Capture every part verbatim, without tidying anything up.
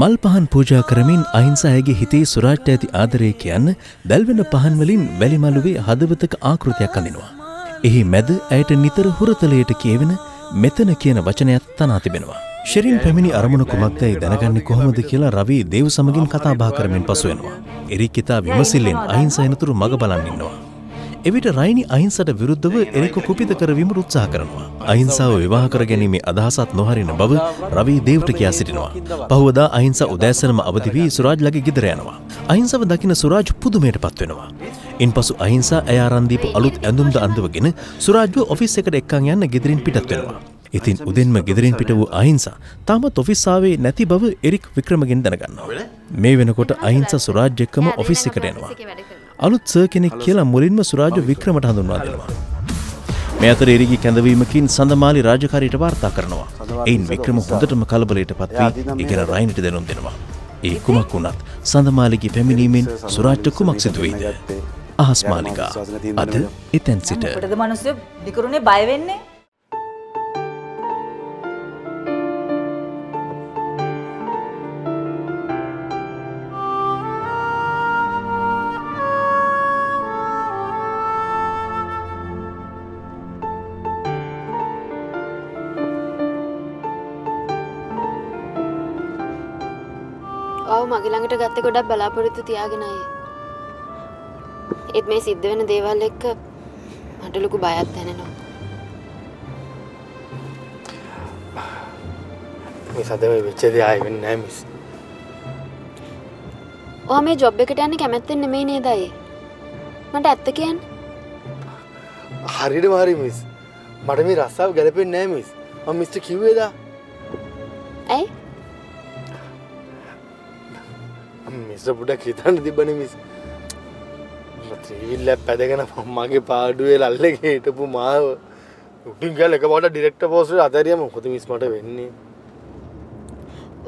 मल पहन पूजा करमीन अहिंसायगे हिते सुराट्ट ඇති ආදරය කියන්නේ දැල්වෙන පහන් වලින් වැලිමලුවේ හදවතක ආකෘතියක් අඳිනවා. එහි මැද ඇයට නිතර හුරතලයට කියවෙන මෙතන කියන වචනයක් තනා තිබෙනවා. ශරීන් පැමිණි අරමුණ කුමක්දයි දැනගන්නේ කොහොමද කියලා රවි දේව සමගින් කතා බහ කරමින් පසු වෙනවා. එරිකිතා විමසිල්ලෙන් අහිංසයනතුරු මග බලන් ඉන්නවා. එවිට රයිනි අහිංසට විරුද්ධව එරික කුපිත කරවීම උත්සාහ කරනවා. අහිංසාව විවාහ කර ගැනීමේ අදහසත් නොහරින බව රවි දේවට කියා සිටිනවා. පහවදා අහිංසා උදෑසනම අවදි වී සුරාජ්ලගේ ගෙදර යනවා. අහිංසාව දකින සුරාජ් පුදුමයටපත් වෙනවා. ඉන්පසු අහිංසා ඇය ආරන් දීපු අලුත් ඇඳුම්ද අඳවගෙන සුරාජ්ව ඔෆිස් එකට එක්කන් යන්න ගෙදරින් පිටත් වෙනවා. ඉතින් උදෙන්ම ගෙදරින් පිට වූ අහිංසා තාමත් ඔෆිස් ආවේ නැති බව එරික් වික්‍රමගෙන් දැනගන්නවා. මේ වෙනකොට අහිංසා සුරාජ් එක්කම ඔෆිස් එකට එනවා. අලුත් සර් කෙනෙක් කියලා මුලින්ම සුරාජ්ව වික්‍රමට හඳුන්වා දෙනවා. මේ අතර එරිගේ කැඳවීමකින් සඳමාලි රාජකාරියට වාර්තා කරනවා. එයින් වික්‍රම හොඳටම කලබලයටපත් වී ඉගෙන රයින්ට දෙනුම් දෙනවා. ඒ කුමක් වුණත් සඳමාලිගේ පැමිණීමෙන් සුරාජ්ට කුමක් සිදු වෙයිද? අහස් මාලිකා අද එතෙන් සිට. මොකටද මිනිස්සු විකරුණේ බය වෙන්නේ? මගේ ළඟට ගත්තේ ගොඩක් බලාපොරොත්තු තියාගෙන ආයේ. ඒත් මේ සිද්ධ වෙන දේවල් එක්ක මට ලොකු බයක් දැනෙනවා. මේ සදෙම වෙච්චදී ආයෙ වෙන්නේ නැහැ මිස්. ඔයා මේ ජොබ් එකට යන්නේ කැමැත්තෙන් නෙමෙයි නේද අයියේ? මට ඇත්ත කියන්න. හරියටම හරි මිස්. මට මේ රස්සාව ගැලපෙන්නේ නැහැ මිස්. මම මිස්ටර් කිව්වේද? ඇයි? මිස්ස පුඩක් හිතන්න තිබ්බනේ මිස්. ත්‍රිවිල්ල පැදගෙන මගේ පාඩුවේ ලල්ලගේ හිටපු මාව උඩින් ගාලා එකපාරට ඩිරෙක්ටර් පෝස්ට් එකට අතහැරියම මොකද මිස් මට වෙන්නේ?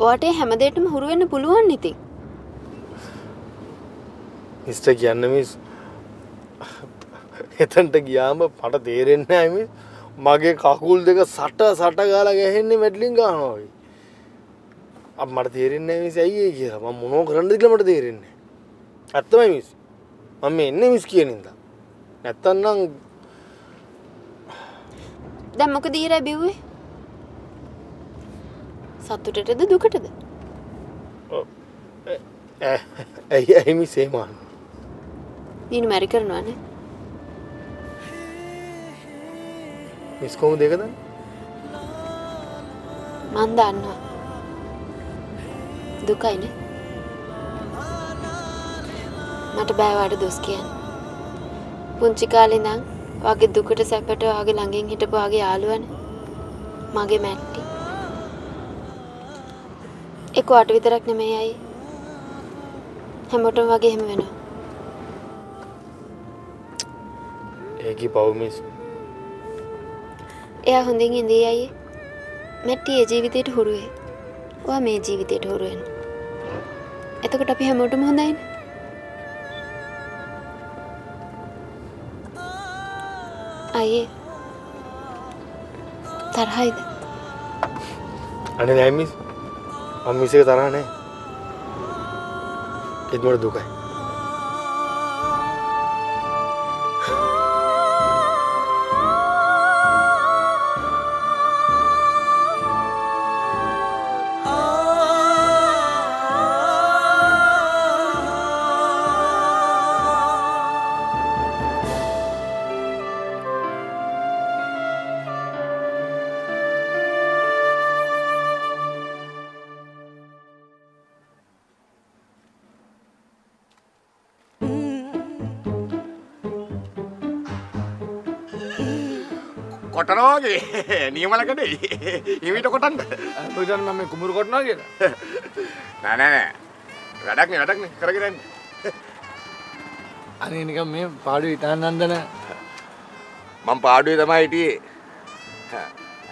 ඔයාට හැමදේටම හුරු වෙන්න පුළුවන් ඉතින්. මිස්ට කියන්නේ මිස් එතනට ගියාම මට තේරෙන්නේ නැහැ මිස්. මගේ කකුල් දෙක සට සට ගාලා ගහන්නේ මෙඩ්ලින් ගන්නවා. अब मट देर नहीं चाहिए कि हम मुनो करंट दिखला मट देर नहीं अत्ता मैं मिस मम्मी इन्ने मिस किया नहीं था अत्ता नंग दम को देर है बीवी सातों टेटे द दुख टेटे ऐ ऐ ऐ मिस है मान दिन मैरी करना है मिस को हम देखा था मान दाना दुकाई ने मट बैवाड़ दोस्त किया पुंचिकाली नांग वाके दुकटे सेपटे वाके लंगिंग हिटे वाके आलून मागे मैंटी एक वाट भी तरक ने में आई हम बोटम वाके हम वेनो एक ही पाव मिस यह होंदिंग हिंदी आई मैंटी जीवित इट हुरुए वह मैं जीवित ठोरुएन එතකොට අපි හැමෝටම හොඳයිනේ අයියේ තරහයිද අනේ නෑ මිස් මම මිස් එක තරහ නෑ ඒත් මට දුකයි කොටනවාගේ නියමලකට ඉවිත කොටන්න පුජාන මම මේ කුඹුරු කොටනවා කියලා නෑ නෑ නෑ වැඩක් නේ වැඩක් නේ කරගෙන යන්න අනේ නිකන් මේ පාඩුවේ ඉතාලි නන්දන මම පාඩුවේ තමයි හිටියේ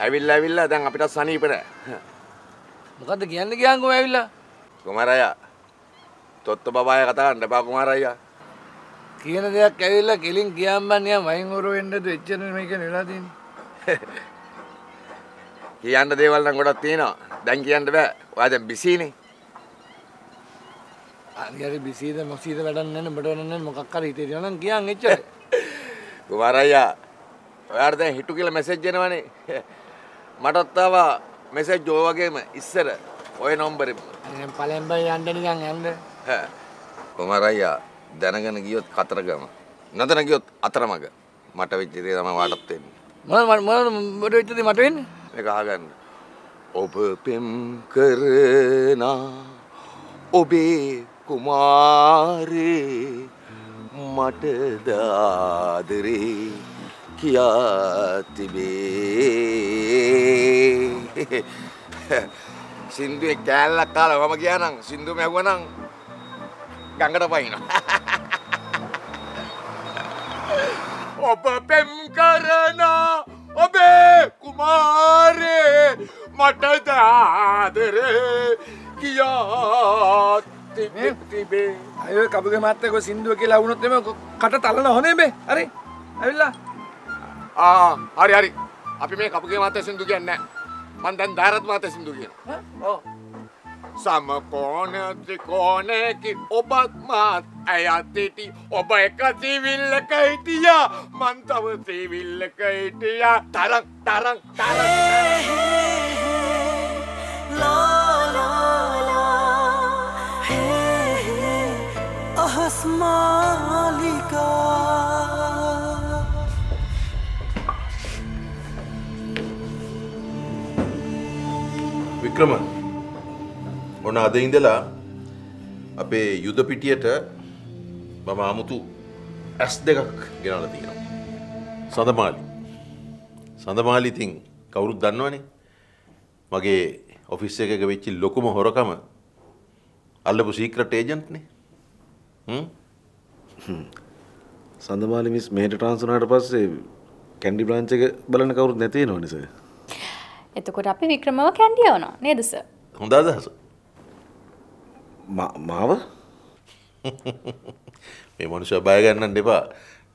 ඇවිල්ලා ඇවිල්ලා දැන් අපිට සනීප නෑ මොකද්ද කියන්නේ ගියාන් කොහේ ඇවිල්ලා කුමාරයා තොත්ත බබාය කතා කරන්න එපා කුමාරයා කියන දෙයක් ඇවිල්ලා කෙලින් ගියාම් බන් නියම් වයින් හොර වෙන්නද එච්චර මේක නෙලා තියෙන්නේ කියන්න දේවල් නම් ගොඩක් තියෙනවා. දැන් කියන්න බෑ. ඔයා දැන් බිසීනේ. හරියට බිසීද මොසීද වැඩක් නැහැ නේ මට ඕන නැහැ මොකක් හරි හිතේ තියෙනවා නම් කියන් එච්චර. කුමාර අයියා ඔයාට දැන් හිටු කියලා මැසේජ් එනවනේ. මටත් ආවා මැසේජ් ඔය වගේම ඉස්සර ඔය නම්බරෙම. මම පළෙන් බය යන්න නිකන් යන්න. හා කුමාර අයියා දැනගෙන ගියොත් කතරගම. නැතන ගියොත් අතරමඟ. මට වෙච්ච දේ තමයි වාටත් වෙන්නේ. මොන මොන මොඩ වෙච්ච දේ මට වෙන්නේ? මේක අහගන්න. ඔබ පෙම් කරනා ඔබේ කුමාරේ මට දාදරේ කියා තිබේ. සින්දුවේ කෑල්ලක් කාලා මම කියනනම් සින්දුවම ඇහුවනම් ගඟට පයින්නවා. ඔබ පෙම් කරනා ඔබේ කුමාරේ මට දාදරේ කියා තිබේ. අය කබුගේ මාත්‍යා කො සින්දුව කියලා වුණොත් එමෙ කට තලන හොනේ මේ. හරි. ඇවිල්ලා. ආ හරි හරි. අපි මේ කබුගේ මාත්‍යා සින්දුව කියන්නේ නැහැ. මං දැන් ධාරත් මාත්‍යා සින්දුව කියනවා. ඔව්. සම කෝණ ත්‍රිකෝණේ කි ඔබත් මාත් ඇයතිටි ඔබ එක දිවිල්ලක හිටියා මං තව දිවිල්ලක හිටියා තරක් තරක් තරක් ලා ලා ලා හේ හේ අහස් මාලිකා. වික්‍රමන් ඔන්න අද ඉඳලා අපේ යුද පිටියට මම අමුතු ඇස් දෙකක් ගෙනල්ලා තියෙනවා. සඳමාලි. සඳමාලි තින් කවුරුත් දන්නවනේ. මගේ ඔෆිස් එකක වෙච්ච ලොකුම හොරකම අල්ලපු සීක්‍රට් ඒජන්ට් නේ. හ්ම්. සඳමාලි මිස් මෙහෙට ට්‍රාන්ස්ෆර් වුණාට පස්සේ කැන්ඩි බ්‍රාන්ච් එක බලන්න කවුරුත් නැති වෙනවනේ සර්. එතකොට අපි වික්‍රමව කැන්ඩි යවනවා නේද සර්? හොඳ අදහස. මාව මේ මනුස්සයා බය ගන්නන්න එපා.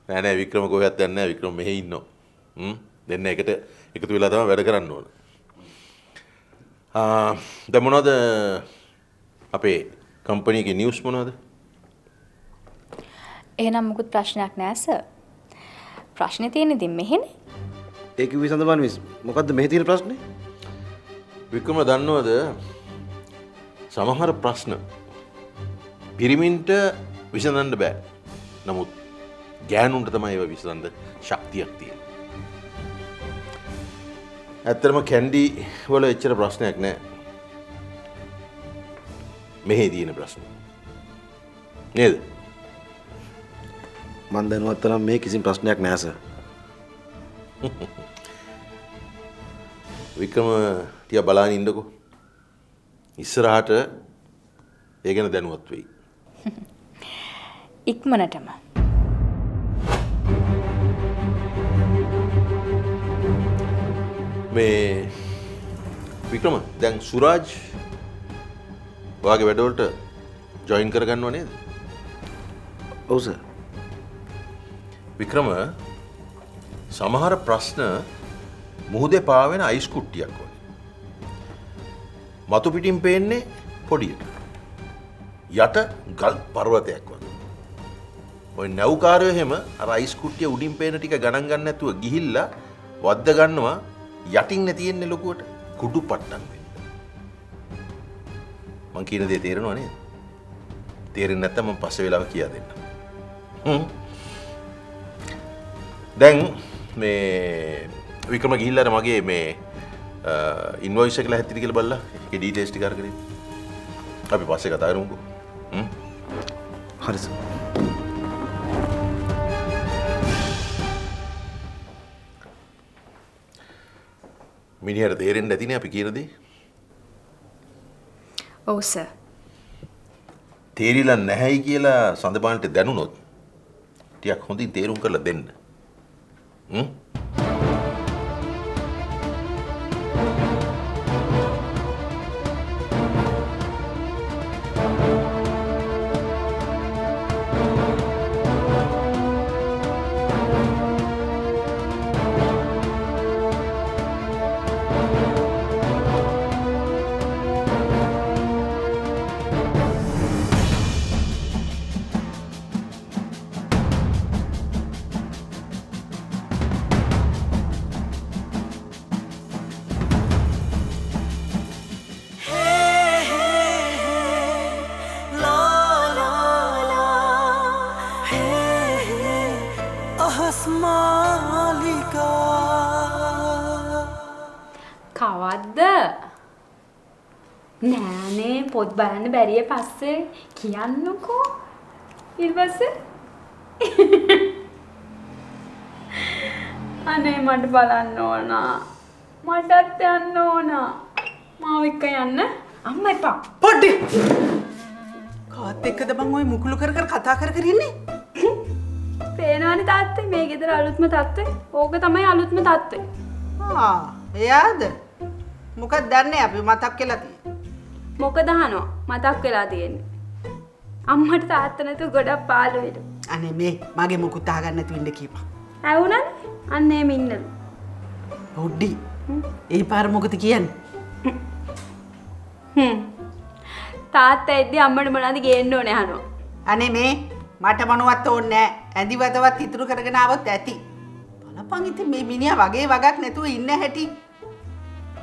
නෑ නෑ වික්‍රම කොහෙවත් යන්නේ නෑ. වික්‍රම මෙහෙ ඉන්නවා. හ්ම් දෙන්න එකට එකතු වෙලා තමයි වැඩ කරන්න ඕන. ආ දැන් මොනවද අපේ කම්පැනි එකේ නිවුස් මොනවද? එහෙනම් මොකුත් ප්‍රශ්නයක් නෑ සර්. ප්‍රශ්නේ තියෙන්නේ ඉතින් මෙහෙනේ. ඒ කිව්වේ සඳහන් මිස්. මොකද්ද මෙහෙ තියෙන ප්‍රශ්නේ? වික්‍රම දන්නවද සමහර ප්‍රශ්න පිරිමින්ට විසඳන්න බෑ. නමුත් ගෑනුන්ට තමයි ඒව විසඳන්න ශක්තියක් තියෙන්නේ. ඇත්තටම කැන්ඩි වල එච්චර ප්‍රශ්නයක් නෑ. මෙහෙ තියෙන ප්‍රශ්න. නේද? මම දැනුවත් තරම් මේ කිසිම ප්‍රශ්නයක් නෑ සර්. වික්‍රම තියා බලන්න ඉන්නකෝ. ඉස්සරහට ඒ ගැන දැනුවත් වෙයි. ඉක්මනටම මේ වික්‍රම දැන් සුරාජ් ඔයාගේ වැඩවලට ජොයින් කරගන්නව නේද? ඔව් සර්. වික්‍රම සමහර ප්‍රශ්න මුහුදේ පාවෙන අයිස් කුට්ටියක් වගේ. මතු පිටින් පේන්නේ පොඩියට. යට ගල් පර්වතයක් වගේ. ඔය නැව්කාරයෝ හැම අර අයිස් කුට්ටිය උඩින් පේන ටික ගණන් ගන්න නැතුව ගිහිල්ලා වද්ද ගන්නවා යටින් නේ තියෙන්නේ ලොකුවට කුඩු පට්ටම් වෙන්න. මං කියන දේ තේරෙනව නේද? තේරෙන්නේ නැත්නම් මම පස්සේ වෙලාව කියා දෙන්න. හ්ම්. දැන් මේ වික්‍රම ගිහිල්ලා මගේ මේ ඉන්වොයිස් එක ලැහැත්තිද කියලා බලලා ඒකේ ඩීටේල්ස් ටික අරගෙන අපි පස්සේ කතා කරමුකෝ. Hmm? Hari sir. මිනිහට තේරෙන්නේ නැතිනේ අපි කියන දේ. ඔව් සර්. තේරිලා නැහැයි කියලා සඳබාන්ට දැනුනොත් ටිකක් හොඳින් තේරුම් කරලා දෙන්න. හ්ම්? आहस मालिगा කවද්ද නෑනේ පොත් බලන්න බැරිය පස්සේ කියන්නකෝ ඊපස්සේ අනේ මට බලන්න ඕන මටත් යන්න ඕන මාව එක්ක යන්න අම්මා එපා පොඩි කාත් එක්කද මං ওই මුකුළු කර කර කතා කර කර ඉන්නේ පේනවනේ තාත්තේ මේ ගෙදර අලුත්ම තාත්තේ ඕක තමයි අලුත්ම තාත්තේ ආ එයාද මොකක්ද දන්නේ අපි මතක් වෙලා තියෙන්නේ මොකද අහනවා මතක් වෙලා තියෙන්නේ අම්මට තාත්තා නැතුව ගොඩක් පාළුවෙද අනේ මේ මගේ මුකුත් අහගන්න නැතුව ඉන්න කීපා ඇහුණා අන්නේ මේ ඉන්නද පොඩි ඒ පාර මොකද කියන්නේ හ්ම් තාත්තා එද්දි අම්මට මොනවද ගේන්න ඕනේ අහනවා අනේ මේ මට මොනවත් ඕනේ නැහැ ඇඳිවතවත් ඉතුරු කරගෙන આવොත් ඇති බලපන් ඉතින් මේ මිනිහා වගේ වගක් නැතුව ඉන්න හැටි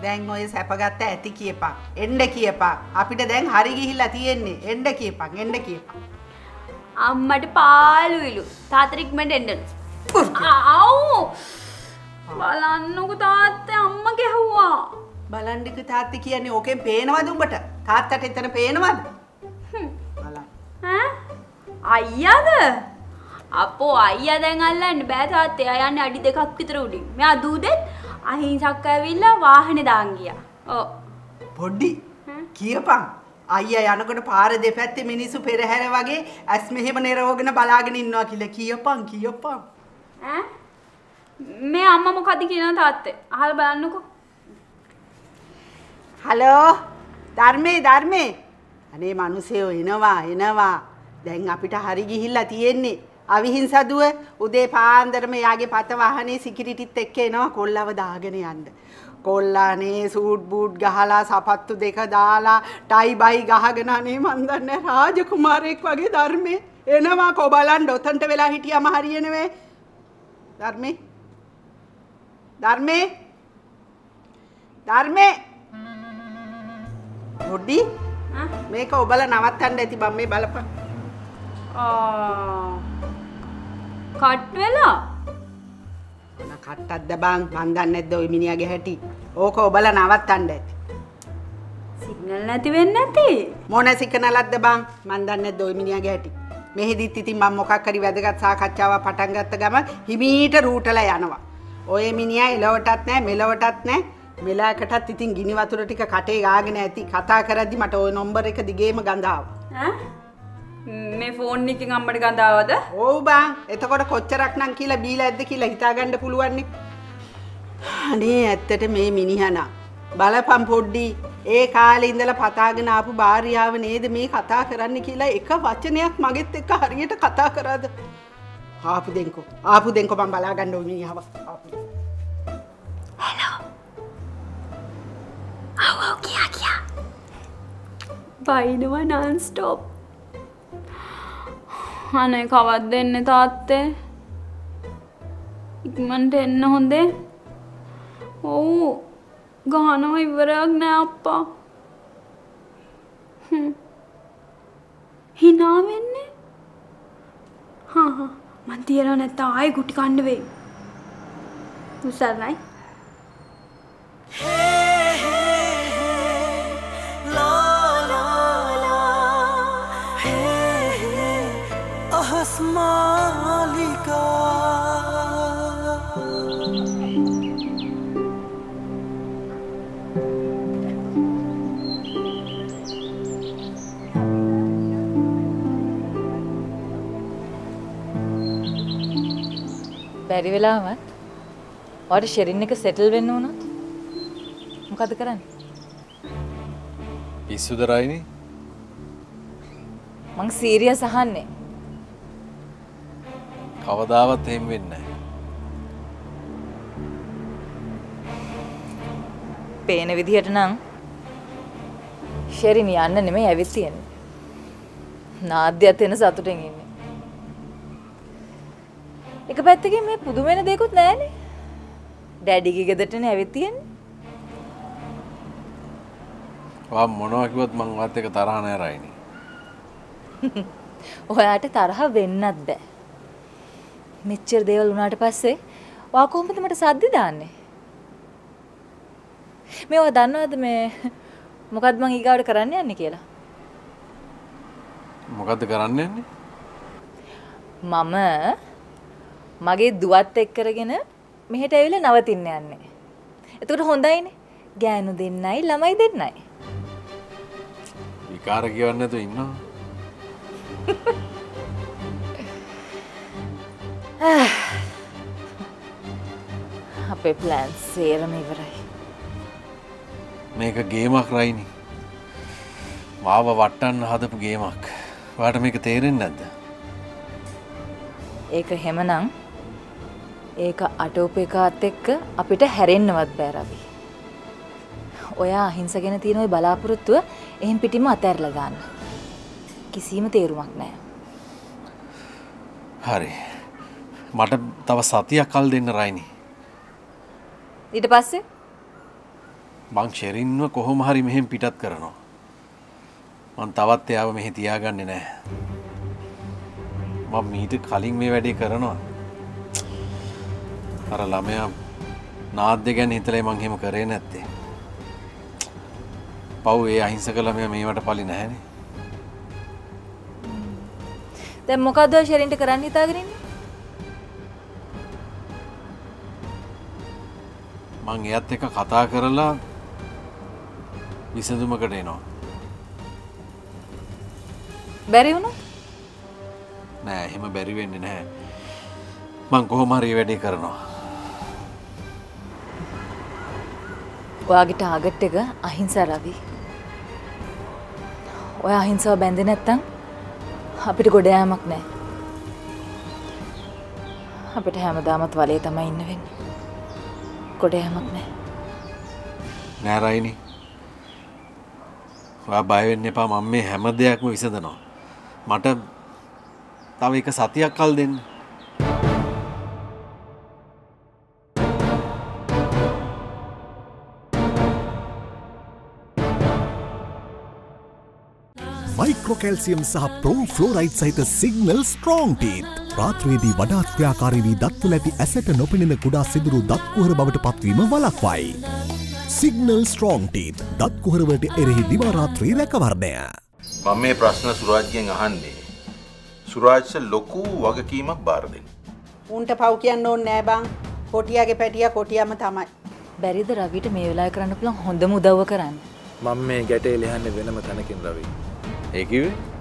දැන් ඔය සැපගත්ත ඇති කියපන් එන්න කියපන් අපිට දැන් හරි ගිහිල්ලා තියෙන්නේ එන්න කියපන් එන්න කියපන් අම්මට පාළුවිලු තාත්‍රික්මෙන් එන්න ආව් බලන්නකෝ තාත්තා අම්මා ගැහුවා බලන්නක තාත්තා කියන්නේ ඕකෙන් පේනවද උඹට තාත්තට එතන පේනවද බලන්න ඈ අයියාද අපෝ අයියා දැන් අල්ලන්න බෑ තාත්තේ අය යන්නේ අඩි දෙකක් විතර උඩින් මෙයා දූදෙත් අහිංසක් ඇවිල්ලා වාහනේ දාන් ගියා ඔව් පොඩි කියපන් අයියා යනකොට පාර දෙපැත්තේ මිනිස්සු පෙරහැර වගේ ඇස් මෙහෙම නිරවගෙන බලාගෙන ඉන්නවා කියලා කියපන් කියපන් ඈ මේ අම්මා මොකද කියනවා තාත්තේ අහලා බලන්නකෝ හලෝ ධර්මේ ධර්මේ අනේ මිනිස්සු එනවා එනවා දැන් අපිට හරි ගිහිල්ලා තියෙන්නේ අවිහිංසදුව උදේ පාන්දරම යාගේ පත වාහනේ සිකියුරිටිත් එක්ක එනවා කොල්ලව දාගෙන යන්න. කොල්ලානේ සූට් බූට් ගහලා සපත්තු දෙක දාලා ටයි බයි ගහගෙන අනේ මන් දන්නේ රාජකුමාරයෙක් වගේ ධර්මේ එනවා කො බලන්න ඔතනට වෙලා හිටියම හරියනවේ. ධර්මේ ධර්මේ ධර්මේ පොඩි මේක ඔබල නවත්තන්න ඇති බම් මේ බලපන්. ආ කට් වෙලා මොන කට්ටක්ද බං මන් දන්නේ නැද්ද ওই මිනිහාගේ හැටි ඕක ඔබලා නවත්තන්න ඇති සිග්නල් නැති වෙන්නේ නැති මොන සිග්නලක්ද බං මන් දන්නේ නැද්ද ওই මිනිහාගේ හැටි මෙහෙදිත් ඉතින් මම මොකක් හරි වැදගත් සාකච්ඡාවක් පටන් ගත්ත ගමන් හිමීට රූටලා යනවා ඔය මිනිහා එලවටත් නැහැ මෙලවටත් නැහැ මෙලකටත් ඉතින් ගිනි වතුර ටික කටේ ගාගෙන ඇති කතා කරද්දි මට ওই නම්බර් එක දිගේම ගඳ ආවා ඈ මේ ෆෝන් එකකින් අම්මට ගඳාවද? ඔව් බං. එතකොට කොච්චරක් නම් කියලා බීලා ඇද්ද කියලා හිතාගන්න පුළුවන් නේ. අනේ ඇත්තට මේ මිනිහා නා. බලපම් පොඩ්ඩි. ඒ කාලේ ඉඳලා පතාගෙන ආපු භාර්යාව නේද මේ කතා කරන්න කියලා එක වචනයක් මගෙත් එක්ක හරියට කතා කරාද? ආපු දෙන්කෝ. ආපු දෙන්කෝ මම බලා ගන්න ඕනේ මිනිහාව. ආපු. හලෝ. ආවෝ කියා කියා. බයිනවා non stop. අනේ කවද්ද එන්නේ තාත්තේ ඉක්මනට එන්න හොඳේ ඔව් ගහනව ඉවරයක් නෑ අප්පා hina වෙන්නේ හා හා මන් තියලා නැත්නම් ආයෙ ගුටි කන්න වෙයි උසල්යි मालिका බැරි වෙලාවත් ඔයාට ෂෙරින් එක සෙටල් වෙන්න වුණොත් මොකද කරන්නේ? පිස්සුද රයිනි? මං සීරියස් අහන්නේ. කවදාවත් එහෙම වෙන්නේ නැහැ. පේන විදිහට නම් ෂෙරින් යන්න නෙමෙයි ඇවිත් තියෙන්නේ. නාද්‍යත් එන සතුටෙන් ඉන්නේ. එක පැත්තකින් මේ පුදුම වෙන දෙයක්වත් නැහැනේ. ඩැඩිගේ ගෙදරටනේ ඇවිත් තියෙන්නේ. වා මොනවා කිව්වත් මං ඔයත් එක තරහ නෑ රයිනි. ඔයාට තරහ වෙන්නත් බෑ. මෙච්චර දේවල් වුණාට පස්සේ ඔයා කොහොමද මට සද්දි දාන්නේ? මේවා දන්නවද මේ මොකද්ද මං ඊගාවට කරන්න යන්නේ කියලා? මොකද්ද කරන්න යන්නේ? මම මගේ දුවත් එක් කරගෙන මෙහෙට ඇවිල්ලා නවතින්න යන්නේ. එතකොට හොඳයිනේ. ගෑනු දෙන්නයි ළමයි දෙන්නයි. විකාර කියවන්නේ නැතුව ඉන්නවා. අපේ ප්ලෑන් සේරම ඉවරයි. මේක ගේමක් රයිනි. මාව වටන්න හදපු ගේමක්. ඔයාට මේක තේරෙන්නේ නැද්ද? ඒක හැමනම් ඒක අටෝපේකාත් එක්ක අපිට හැරෙන්නවත් බෑ රවි. ඔයා අහිංසගෙන තියෙන ওই බලාපොරොත්තුව එහෙන් පිටින්ම අතහැරලා ගන්න. කිසිම තේරුමක් නෑ. හරි. මට තව සතියක් කල් දෙන්න රයිනි. ඊට පස්සේ මං ෂෙරින්ව කොහොම හරි මෙහෙන් පිටත් කරනවා. මං තවත් එයාව මෙහෙ තියාගන්නේ නෑ. මම මීට කලින් මේ වැඩේ කරනවා. අර ළමයා නාද්ද ගැන හිතලා මං එහෙම කරේ නැත්තේ. පව් ඒ අහිංසක ළමයා මේවට පලි නැහැනේ. දැන් මොකද්ද ෂෙරින්ට කරන්න හිතාගෙන ඉන්නේ? මං එයාත් එක්ක කතා කරලා විසඳුමකට එනවා. බැරි වුණොත්? නෑ එහෙම බැරි වෙන්නේ නැහැ. මං කොහොම හරි වැඩේ කරනවා. ඔයාගේ ටාගට් එක අහිංසා රවි. ඔයා අහිංසාව බැඳේ නැත්තම් අපිට ගොඩ යාමක් නැහැ. අපිට හැමදාමත් වලේ තමයි ඉන්න වෙන්නේ. ගොඩ යාමක් නැහැ. නෑ රයිනි. ඔයා බය වෙන්න එපා. මම මේ හැම දෙයක්ම විසඳනවා. මට තව එක සතියක් කල් දෙන්න. माइक्रोकैल्सियम सह प्रो फ्लोराइड सहित सिग्नल स्ट्रांग टीथ रात्रियेदी वडात ක්‍රියාකාරී දත් තුළ ඇති ඇසට නොපෙනෙන කුඩා සිදුරු දත් කුහර බවට පත්වීම වළක්වයි. සිග්නල් ස්ට්‍රොංග් ටීත් දත් කුහර වලට එරෙහි දිවා රාත්‍රී රැකවරණය. මම මේ ප්‍රශ්න සුරාජ්ගෙන් අහන්නේ. සුරාජ්ස ලොකු වගකීමක් බාර දෙන්න. උන්ට පව් කියන්න ඕනේ නෑ බං. කොටියාගේ පැටියා කොටියම තමයි. බැරිද රවිට මේ වෙලාවේ කරන්න පුළුවන් හොඳම උදව්ව කරන්න? මම මේ ගැටේ ලියන්නේ වෙනම තැනකින් රවි. ඒ කිව්වේ